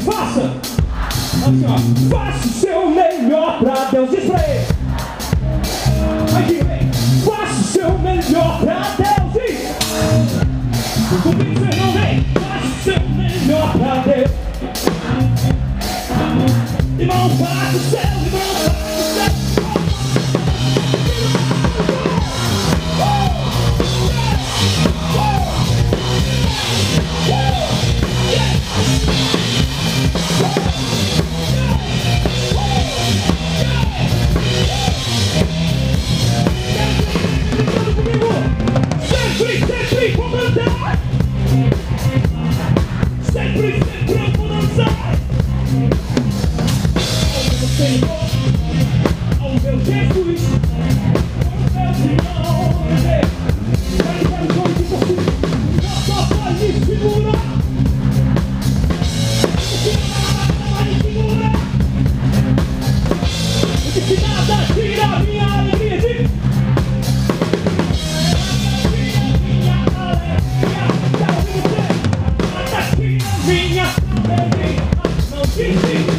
Faça, assim ó, faça o seu melhor pra Deus, diz pra ele. Aqui vem, faça o seu melhor pra Deus, diz. O que você não vem, faça o seu melhor pra Deus. Irmão, faça o seu, irmão, faça o seu. Minha alegria, não te digo.